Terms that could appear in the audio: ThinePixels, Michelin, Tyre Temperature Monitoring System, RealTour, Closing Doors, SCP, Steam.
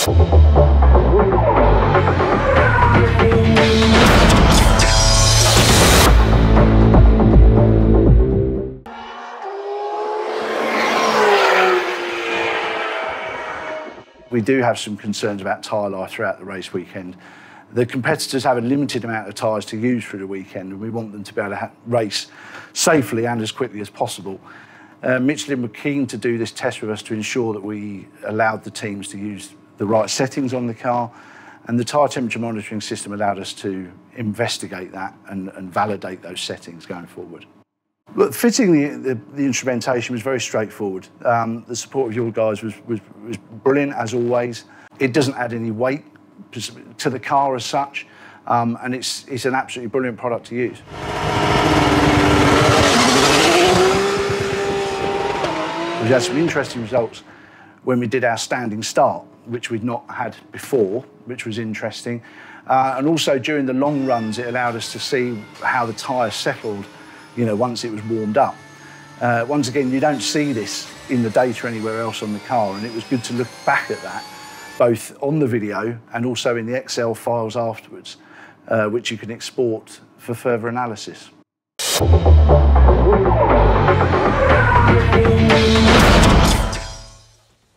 We do have some concerns about tyre life throughout the race weekend. The competitors have a limited amount of tyres to use for the weekend, and we want them to be able to race safely and as quickly as possible. Michelin were keen to do this test with us to ensure that we allowed the teams to use the right settings on the car, and the tyre temperature monitoring system allowed us to investigate that and validate those settings going forward. Look, fitting the instrumentation was very straightforward. The support of your guys was brilliant, as always. It doesn't add any weight to the car as such, and it's an absolutely brilliant product to use. We had some interesting results when we did our standing start, which we'd not had before, which was interesting. And also during the long runs, it allowed us to see how the tyre settled, you know, once it was warmed up. Once again, you don't see this in the data anywhere else on the car, and it was good to look back at that, both on the video and also in the Excel files afterwards, which you can export for further analysis.